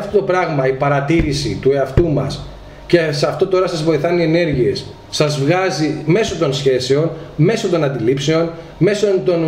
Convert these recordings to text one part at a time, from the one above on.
Αυτό το πράγμα, η παρατήρηση του εαυτού μας, και σε αυτό τώρα σας βοηθάνε οι ενέργειες, σας βγάζει μέσω των σχέσεων, μέσω των αντιλήψεων, μέσω των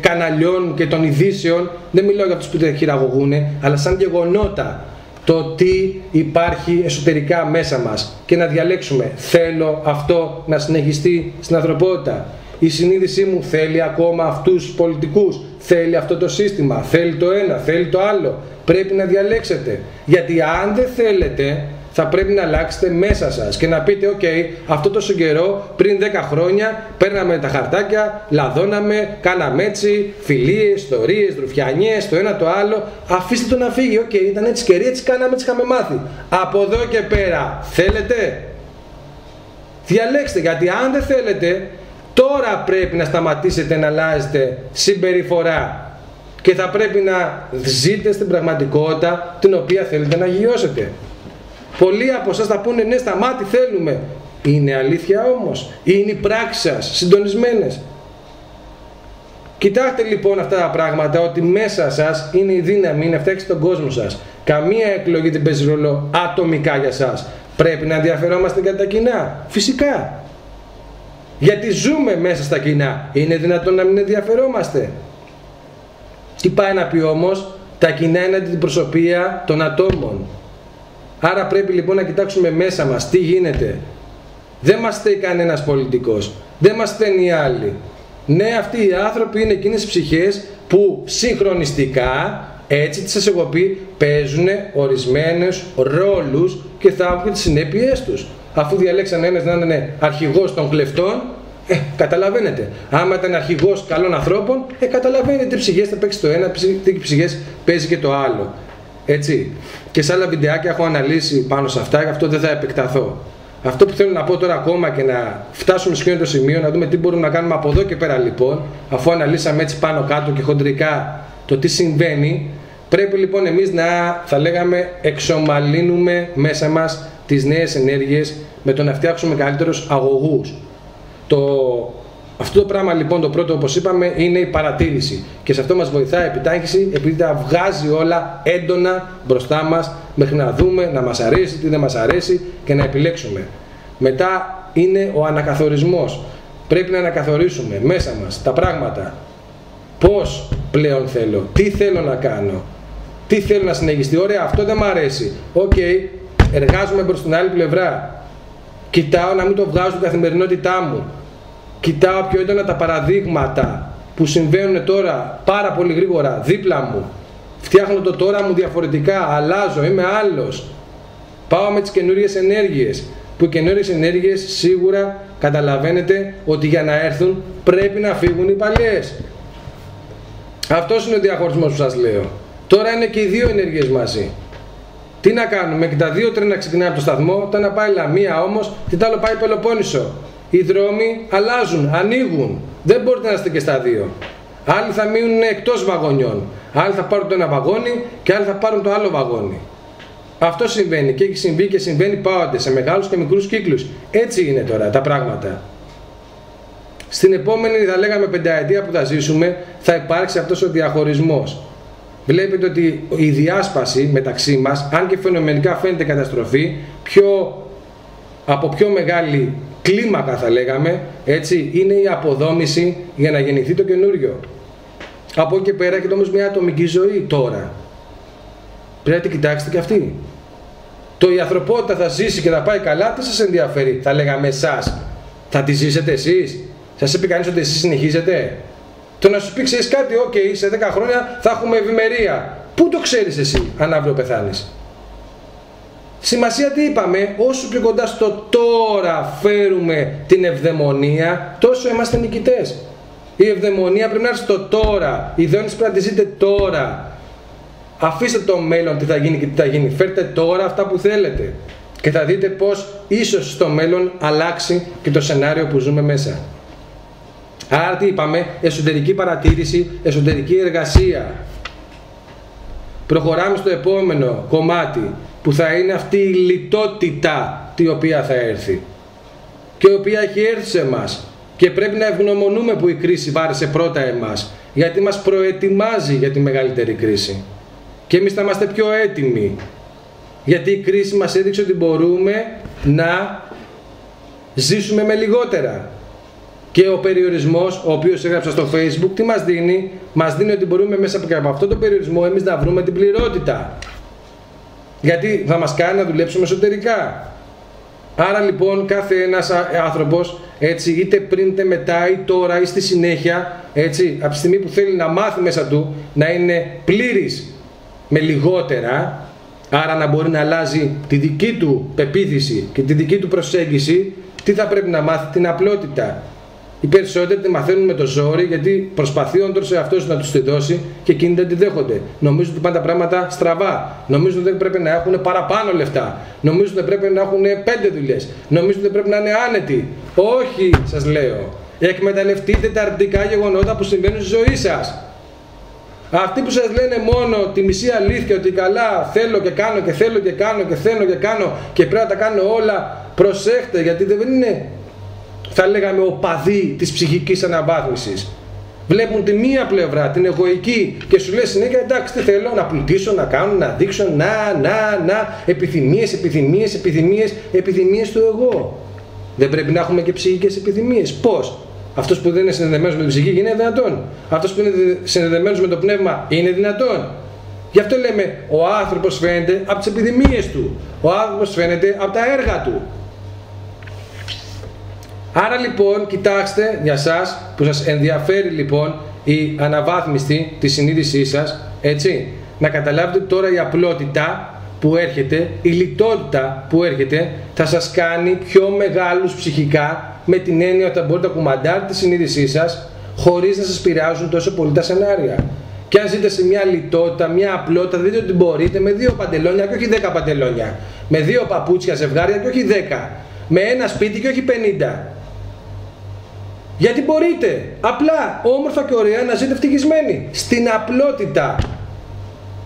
καναλιών και των ειδήσεων. Δεν μιλάω για αυτούς που τα χειραγωγούν, αλλά σαν γεγονότα το τι υπάρχει εσωτερικά μέσα μας και να διαλέξουμε, θέλω αυτό να συνεχιστεί στην ανθρωπότητα. Η συνείδησή μου θέλει ακόμα αυτούς τους πολιτικούς, θέλει αυτό το σύστημα, θέλει το ένα, θέλει το άλλο. Πρέπει να διαλέξετε, γιατί αν δεν θέλετε θα πρέπει να αλλάξετε μέσα σας και να πείτε «ΟΚ, αυτό τόσο καιρό πριν 10 χρόνια παίρναμε τα χαρτάκια, λαδώναμε, κάναμε έτσι, φιλίες, ιστορίες, ρουφιανιές, το ένα το άλλο, αφήστε το να φύγει, «ΟΚ, ήταν έτσι καιρή, έτσι κάναμε, έτσι είχαμε μάθει. Από εδώ και πέρα θέλετε, διαλέξτε, γιατί αν δεν θέλετε, τώρα πρέπει να σταματήσετε να αλλάζετε συμπεριφορά και θα πρέπει να ζείτε στην πραγματικότητα την οποία θέλετε να γιώσετε. Πολλοί από εσάς θα πούνε ναι, σταμάτη, θέλουμε. Είναι αλήθεια όμως? Είναι οι πράξεις σας συντονισμένες? Κοιτάξτε λοιπόν αυτά τα πράγματα, ότι μέσα σας είναι η δύναμη να φτιάξετε τον κόσμο σας. Καμία εκλογή δεν παίζει ρόλο ατομικά για σας. Πρέπει να ενδιαφερόμαστε κατά τα κοινά. Φυσικά. Γιατί ζούμε μέσα στα κοινά. Είναι δυνατόν να μην ενδιαφερόμαστε? Τι πάει να πει όμως? Τα κοινά είναι αντιπροσωπεία των ατόμων. Άρα πρέπει λοιπόν να κοιτάξουμε μέσα μας τι γίνεται. Δεν μας στέει κανένας πολιτικός. Δεν μας στέουν οι άλλοι. Ναι, αυτοί οι άνθρωποι είναι εκείνες οι ψυχές που συγχρονιστικά, έτσι τις έχω πει, παίζουν ορισμένους ρόλους και θα έχουν τις συνέπειές τους. Αφού διαλέξανε ένας να είναι αρχηγός των κλεφτών, καταλαβαίνετε. Άμα ήταν αρχηγός καλών ανθρώπων, καταλαβαίνετε τι ψυχές θα παίξει το ένα, τι ψυχές παίζει και το άλλο. Έτσι. Και σε άλλα βιντεάκια έχω αναλύσει πάνω σε αυτά, γι' αυτό δεν θα επεκταθώ. Αυτό που θέλω να πω τώρα, ακόμα και να φτάσουμε σε εκείνο το σημείο, να δούμε τι μπορούμε να κάνουμε από εδώ και πέρα λοιπόν, αφού αναλύσαμε έτσι πάνω κάτω και χοντρικά το τι συμβαίνει, πρέπει λοιπόν εμείς να, θα λέγαμε, εξομαλύνουμε μέσα μας τις νέες ενέργειες με το να φτιάξουμε καλύτερους αγωγούς. Αυτό το πράγμα λοιπόν, το πρώτο όπως είπαμε, είναι η παρατήρηση και σε αυτό μας βοηθάει η επιτάχυνση, επειδή τα βγάζει όλα έντονα μπροστά μας μέχρι να δούμε, να μας αρέσει, τι δεν μας αρέσει και να επιλέξουμε. Μετά είναι ο ανακαθορισμός. Πρέπει να ανακαθορίσουμε μέσα μας τα πράγματα. Πώς πλέον θέλω, τι θέλω να κάνω, τι θέλω να συνεχιστεί. Ωραία, αυτό δεν μου αρέσει. ΟΚ, εργάζομαι προς την άλλη πλευρά. Κοιτάω να μην το βγάζω την καθημερινότητά μου. Κοιτάω πιο έντονα τα παραδείγματα που συμβαίνουν τώρα πάρα πολύ γρήγορα δίπλα μου. Φτιάχνω το τώρα μου διαφορετικά, αλλάζω, είμαι άλλος. Πάω με τις καινούριες ενέργειες. Που οι καινούριες ενέργειες σίγουρα καταλαβαίνετε ότι για να έρθουν πρέπει να φύγουν οι παλιές. Αυτός είναι ο διαχωρισμός που σας λέω. Τώρα είναι και οι δύο ενέργειες μαζί. Τι να κάνουμε, και τα δύο τρένα ξεκινάει από το σταθμό, το να πάει Λαμία όμως, και το άλλο πάει Πελοπόννησο. Οι δρόμοι αλλάζουν, ανοίγουν. Δεν μπορείτε να είστε και στα δύο. Άλλοι θα μείνουν εκτός βαγονιών. Άλλοι θα πάρουν το ένα βαγόνι και άλλοι θα πάρουν το άλλο βαγόνι. Αυτό συμβαίνει και έχει συμβεί και συμβαίνει πάντοτε σε μεγάλους και μικρούς κύκλους. Έτσι είναι τώρα τα πράγματα. Στην επόμενη, θα λέγαμε, πενταετία που θα ζήσουμε, θα υπάρξει αυτός ο διαχωρισμός. Βλέπετε ότι η διάσπαση μεταξύ μας, αν και φαινομενικά φαίνεται καταστροφή, από πιο μεγάλη κλίμακα θα λέγαμε, έτσι, είναι η αποδόμηση για να γεννηθεί το καινούριο. Από εκεί πέρα έχετε όμως μια ατομική ζωή τώρα. Πρέπει να την κοιτάξετε και αυτή. Το η ανθρωπότητα θα ζήσει και θα πάει καλά, τι σας ενδιαφέρει, θα λέγαμε εσάς. Θα τη ζήσετε εσείς? Σας είπε κανείς ότι εσείς συνεχίζετε? Το να σου πει ξέρεις κάτι, οκ, σε 10 χρόνια θα έχουμε ευημερία. Πού το ξέρεις εσύ, αν αύριο πεθάνεις? Σημασία τι είπαμε, όσο πιο κοντά στο τώρα φέρουμε την ευδαιμονία, τόσο είμαστε νικητές. Η ευδαιμονία πρέπει να έρθει στο τώρα, η δόνηση πρέπει να τη ζείτε τώρα. Αφήστε το μέλλον τι θα γίνει και τι θα γίνει, φέρτε τώρα αυτά που θέλετε και θα δείτε πως ίσως στο μέλλον αλλάξει και το σενάριο που ζούμε μέσα. Άρα τι είπαμε, εσωτερική παρατήρηση, εσωτερική εργασία. Προχωράμε στο επόμενο κομμάτι, που θα είναι αυτή η λιτότητα η οποία θα έρθει και η οποία έχει έρθει σε εμάς και πρέπει να ευγνωμονούμε που η κρίση βάρεσε πρώτα εμάς, γιατί μας προετοιμάζει για τη μεγαλύτερη κρίση. και εμείς θα είμαστε πιο έτοιμοι, γιατί η κρίση μας έδειξε ότι μπορούμε να ζήσουμε με λιγότερα. Και ο περιορισμός, ο οποίος έγραψα στο Facebook, τι μας δίνει? Μας δίνει ότι μπορούμε μέσα από αυτό το περιορισμό εμείς να βρούμε την πληρότητα, γιατί θα μας κάνει να δουλέψουμε εσωτερικά. Άρα λοιπόν κάθε ένας άνθρωπος, έτσι, είτε πριν είτε μετά ή τώρα ή στη συνέχεια, έτσι, από τη στιγμή που θέλει να μάθει μέσα του να είναι πλήρης με λιγότερα, άρα να μπορεί να αλλάζει τη δική του πεποίθηση και τη δική του προσέγγιση, τι θα πρέπει να μάθει? Την απλότητα. Οι περισσότεροι τη μαθαίνουν με το ζόρι, γιατί προσπαθεί όντως αυτός να τους τη δώσει και εκείνοι δεν τη δέχονται. Νομίζουν ότι πάνε τα πράγματα στραβά. Νομίζουν ότι δεν πρέπει να έχουν παραπάνω λεφτά. Νομίζουν ότι πρέπει να έχουν 5 δουλειές. Νομίζουν ότι πρέπει να είναι άνετοι. Όχι, σας λέω. Εκμεταλλευτείτε τα αρνητικά γεγονότα που συμβαίνουν στη ζωή σας. Αυτοί που σας λένε μόνο τη μισή αλήθεια, ότι καλά θέλω και κάνω και θέλω και κάνω και θέλω και κάνω και πρέπει να τα κάνω όλα, προσέχτε, γιατί δεν είναι, θα λέγαμε, οπαδοί της ψυχικής αναβάθμισης. Βλέπουν τη μία πλευρά, την εγωική, και σου λέει συνέχεια, εντάξει, τι θέλω, να πλουτίσω, να κάνω, να δείξω, επιθυμίες του εγώ. Δεν πρέπει να έχουμε και ψυχικές επιθυμίες? Πώς? Αυτός που δεν είναι συνδεδεμένος με την ψυχή είναι δυνατόν? Αυτός που είναι συνδεδεμένος με το πνεύμα είναι δυνατόν? Γι' αυτό λέμε, ο άνθρωπος φαίνεται από τις επιθυμίες του, ο άνθρωπος φαίνεται από τα έργα του. Άρα λοιπόν, κοιτάξτε, για σας που σας ενδιαφέρει λοιπόν η αναβάθμιση της συνείδησής σας, έτσι, να καταλάβετε τώρα η απλότητα που έρχεται, η λιτότητα που έρχεται, θα σας κάνει πιο μεγάλους ψυχικά, με την έννοια ότι μπορείτε να κουμαντάρετε τη συνείδησή σας χωρίς να σας πειράζουν τόσο πολύ τα σενάρια. Και αν ζείτε σε μια λιτότητα, μια απλότητα, δείτε ότι μπορείτε με 2 παντελόνια και όχι 10 παντελόνια, με 2 παπούτσια ζευγάρια και όχι 10, με 1 σπίτι και όχι 50. Γιατί μπορείτε απλά, όμορφα και ωραία να ζείτε ευτυχισμένοι στην απλότητα.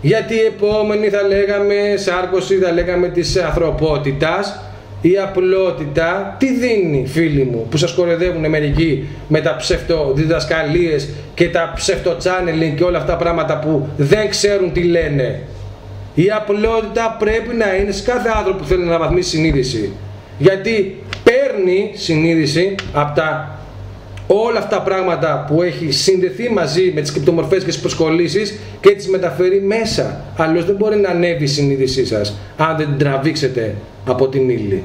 Γιατί η επόμενη, θα λέγαμε, σάρκωση, θα λέγαμε, της ανθρωπότητας, η απλότητα τι δίνει, φίλοι μου, που σας κοροϊδεύουν μερικοί με τα ψευτοδιδασκαλίες και τα ψευτοτσάνελινγκ και όλα αυτά πράγματα που δεν ξέρουν τι λένε? Η απλότητα πρέπει να είναι σε κάθε άνθρωπο που θέλει να αναβαθμίσει συνείδηση, γιατί παίρνει συνείδηση από τα όλα αυτά πράγματα που έχει συνδεθεί μαζί με τις κρυπτομορφές και τις προσκολήσεις και τις μεταφέρει μέσα. Αλλιώς δεν μπορεί να ανέβει η συνείδησή σας, αν δεν την τραβήξετε από την ύλη.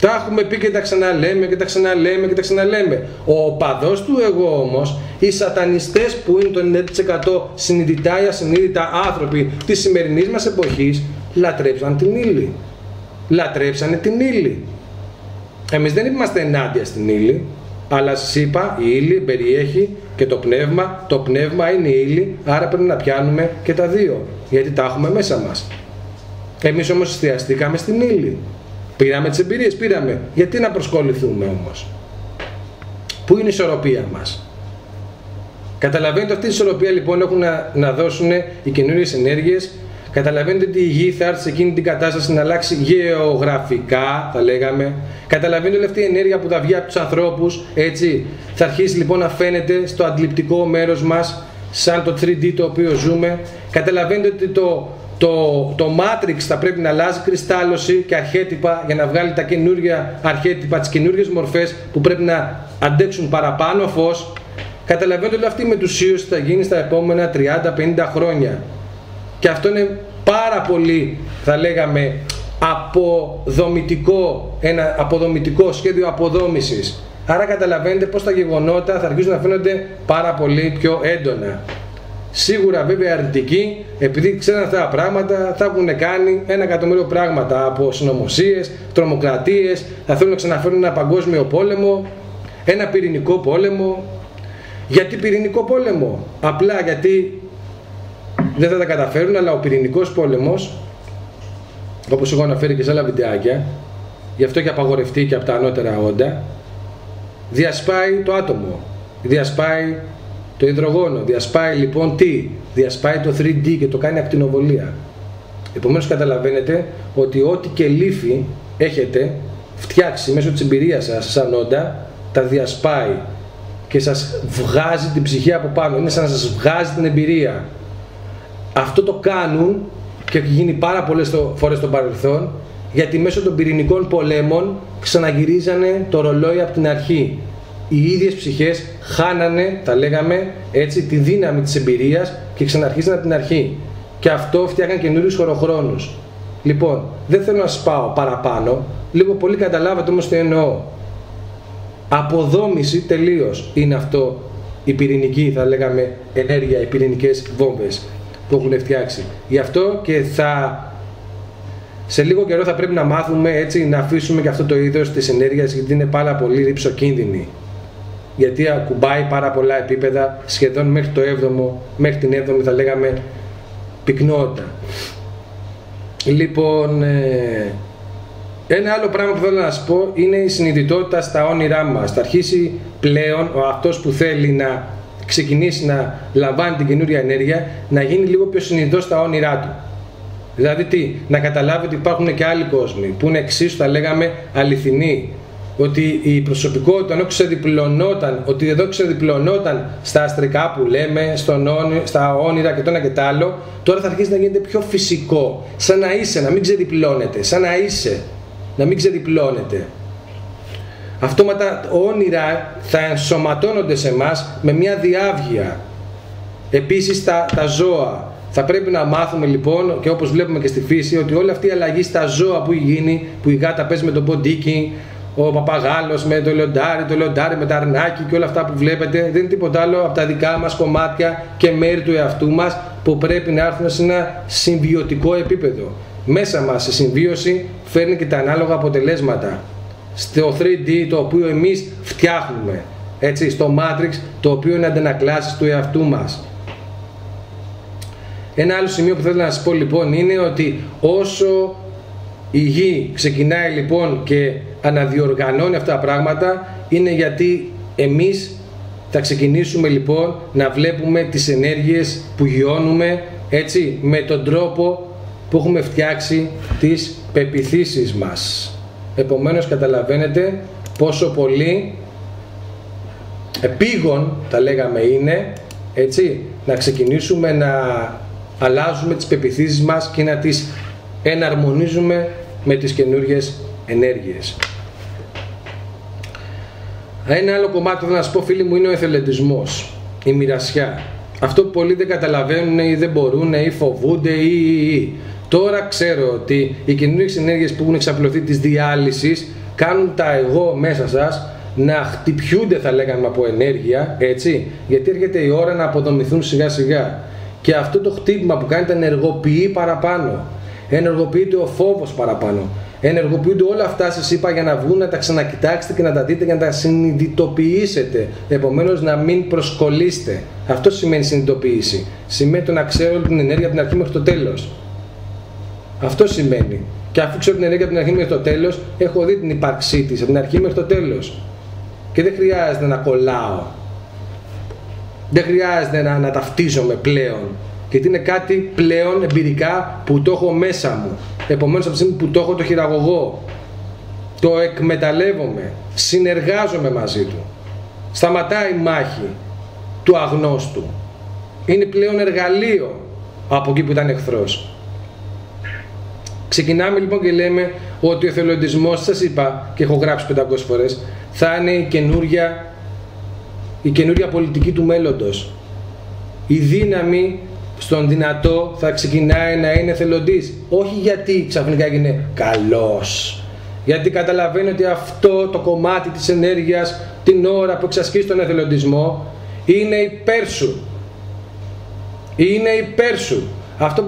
Τα έχουμε πει και τα ξαναλέμε και τα ξαναλέμε και τα ξαναλέμε. Ο οπαδός του εγώ όμως, οι σατανιστές που είναι το 90% συνειδητά ή ασυνείδητα άνθρωποι της σημερινής μας εποχής, λατρέψαν την ύλη. Λατρέψανε την ύλη. Εμείς δεν είμαστε ενάντια στην ύλη, αλλά σας είπα, η ύλη περιέχει και το πνεύμα. Το πνεύμα είναι η ύλη, άρα πρέπει να πιάνουμε και τα δύο, γιατί τα έχουμε μέσα μας. Εμείς όμως εστιαστήκαμε στην ύλη. Πήραμε τις εμπειρίες, πήραμε. Γιατί να προσκοληθούμε όμως? Πού είναι η ισορροπία μας? Καταλαβαίνετε, αυτή η ισορροπία λοιπόν έχουν να δώσουν οι καινούριες ενέργειες. Καταλαβαίνετε ότι η γη θα έρθει σε εκείνη την κατάσταση να αλλάξει γεωγραφικά, θα λέγαμε. Καταλαβαίνετε όλη αυτή η ενέργεια που θα βγει από τους ανθρώπους, έτσι. Θα αρχίσει λοιπόν να φαίνεται στο αντιληπτικό μέρος μας, σαν το 3D το οποίο ζούμε. Καταλαβαίνετε ότι το Matrix θα πρέπει να αλλάζει κρυστάλλωση και αρχέτυπα για να βγάλει τα καινούργια αρχέτυπα, τις καινούργιες μορφές που πρέπει να αντέξουν παραπάνω φως. Καταλαβαίνετε όλη αυτή η μετουσίωση θα γίνει στα επόμενα 30-50 χρόνια. Και αυτό είναι πάρα πολύ, θα λέγαμε, αποδομητικό, ένα αποδομητικό σχέδιο αποδόμησης. Άρα καταλαβαίνετε πως τα γεγονότα θα αρχίσουν να φαίνονται πάρα πολύ πιο έντονα. Σίγουρα βέβαια αρνητικοί, επειδή ξέρουν αυτά τα πράγματα, θα έχουν κάνει 1.000.000 πράγματα, από συνωμοσίες, τρομοκρατίες, θα θέλουν να ξαναφέρουν ένα παγκόσμιο πόλεμο, ένα πυρηνικό πόλεμο. Γιατί πυρηνικό πόλεμο? Απλά γιατί δεν θα τα καταφέρουν, αλλά ο πυρηνικός πόλεμος, όπως έχω αναφέρει και σε άλλα βιντεάκια, γι' αυτό και απαγορευτεί και από τα ανώτερα όντα, διασπάει το άτομο, διασπάει το υδρογόνο, διασπάει λοιπόν τι? Διασπάει το 3D και το κάνει ακτινοβολία. Επομένως καταλαβαίνετε ότι ό,τι και λύφη έχετε φτιάξει μέσω της εμπειρίας σας σαν όντα, τα διασπάει και σας βγάζει την ψυχή από πάνω, είναι σαν να σας βγάζει την εμπειρία. Αυτό το κάνουν και έχει γίνει πάρα πολλές φορές στο παρελθόν, γιατί μέσω των πυρηνικών πολέμων ξαναγυρίζανε το ρολόι από την αρχή. Οι ίδιες ψυχές χάνανε, τα λέγαμε έτσι, τη δύναμη της εμπειρίας και ξαναρχίζανε από την αρχή. Και αυτό φτιάχναν καινούριους χωροχρόνους. Λοιπόν, δεν θέλω να σας πάω παραπάνω, λίγο πολύ καταλάβατε όμως το εννοώ. Αποδόμηση τελείως είναι αυτό η πυρηνική, θα λέγαμε, ενέργεια, οι πυρηνικές βόμβες που έχουν φτιάξει. Γι' αυτό και θα... σε λίγο καιρό θα πρέπει να μάθουμε έτσι να αφήσουμε και αυτό το είδος της ενέργειας, γιατί είναι πάρα πολύ ρυψοκίνδυνη. Γιατί ακουμπάει πάρα πολλά επίπεδα, σχεδόν μέχρι το 7ο, μέχρι την 7η θα λέγαμε πυκνότητα. Λοιπόν, ένα άλλο πράγμα που θέλω να σας πω είναι η συνειδητότητα στα όνειρά μας. Θα αρχίσει πλέον ο αυτός που θέλει να ξεκινήσει να λαμβάνει την καινούρια ενέργεια να γίνει λίγο πιο συνειδητός στα όνειρά του. Δηλαδή τι, να καταλάβει ότι υπάρχουν και άλλοι κόσμοι που είναι εξίσου, θα λέγαμε, αληθινοί. Ότι η προσωπικότητα ενώ ξεδιπλωνόταν, ότι εδώ ξεδιπλωνόταν στα αστρικά που λέμε, στα όνειρα και το ένα και το άλλο, τώρα θα αρχίσει να γίνεται πιο φυσικό. Σαν να είσαι, να μην ξεδιπλώνεται. Σαν να είσαι, να μην ξεδιπλώνεται. Αυτόματα όνειρα θα ενσωματώνονται σε εμάς με μια διάβγεια. Επίσης τα ζώα. Θα πρέπει να μάθουμε λοιπόν, και όπως βλέπουμε και στη φύση, ότι όλη αυτή η αλλαγή στα ζώα που γίνει, που η γάτα παίζει με τον ποντίκι, ο παπαγάλος με το λιοντάρι, το λιοντάρι με τα αρνάκι και όλα αυτά που βλέπετε, δεν είναι τίποτα άλλο από τα δικά μας κομμάτια και μέρη του εαυτού μας που πρέπει να έρθουν σε ένα συμβιωτικό επίπεδο. Μέσα μας η συμβίωση φέρνει και τα ανάλογα αποτελέσματα. Στο 3D το οποίο εμείς φτιάχνουμε, έτσι, στο Matrix το οποίο είναι αντανακλάσεις του εαυτού μας. Ένα άλλο σημείο που θέλω να σας πω λοιπόν είναι ότι όσο η γη ξεκινάει λοιπόν και αναδιοργανώνει αυτά τα πράγματα, είναι γιατί εμείς θα ξεκινήσουμε λοιπόν να βλέπουμε τις ενέργειες που γιώνουμε, έτσι, με τον τρόπο που έχουμε φτιάξει τις πεποιθήσεις μας. Επομένως καταλαβαίνετε πόσο πολύ επίγον, τα λέγαμε, είναι, έτσι, να ξεκινήσουμε να αλλάζουμε τις πεποιθήσεις μας και να τις εναρμονίζουμε με τις καινούργιες ενέργειες. Ένα άλλο κομμάτι που θέλω να σας πω, φίλοι μου, είναι ο εθελοντισμός, η μοιρασιά. Αυτό που πολλοί δεν καταλαβαίνουν ή δεν μπορούν ή φοβούνται ή. Τώρα ξέρω ότι οι καινούργιες ενέργειες που έχουν εξαπλωθεί της διάλυσης κάνουν τα εγώ μέσα σας να χτυπιούνται, θα λέγαμε, από ενέργεια, έτσι, γιατί έρχεται η ώρα να αποδομηθούν σιγά σιγά. Και αυτό το χτύπημα που κάνετε ενεργοποιεί παραπάνω. Ενεργοποιείται ο φόβος παραπάνω. Ενεργοποιούνται όλα αυτά, σας είπα, για να βγουν, να τα ξανακοιτάξετε και να τα δείτε και να τα συνειδητοποιήσετε. Επομένως, να μην προσκολείστε. Αυτό σημαίνει συνειδητοποίηση. Σημαίνει το να ξέρω όλη την ενέργεια από την αρχή μέχρι το τέλος. Αυτό σημαίνει. Και αφού ξέρω την ενέργεια από την αρχή μέχρι το τέλος, έχω δει την ύπαρξή της από την αρχή μέχρι το τέλος. Και δεν χρειάζεται να κολλάω. Δεν χρειάζεται να ταυτίζομαι πλέον, γιατί είναι κάτι πλέον εμπειρικά που το έχω μέσα μου. Επομένως, από τη στιγμή που το έχω, το χειραγωγώ, το εκμεταλλεύομαι, συνεργάζομαι μαζί του. Σταματάει η μάχη του αγνώστου. Είναι πλέον εργαλείο από εκεί που ήταν εχθρός. Ξεκινάμε λοιπόν και λέμε ότι ο εθελοντισμός, σας είπα και έχω γράψει 500 φορές, θα είναι η καινούρια πολιτική του μέλλοντος. Η δύναμη στον δυνατό θα ξεκινάει να είναι εθελοντής. Όχι γιατί ξαφνικά έγινε καλός. Γιατί καταλαβαίνει ότι αυτό το κομμάτι της ενέργειας, την ώρα που εξασκείς τον εθελοντισμό, είναι υπέρ σου. Είναι υπέρ σου. Αυτό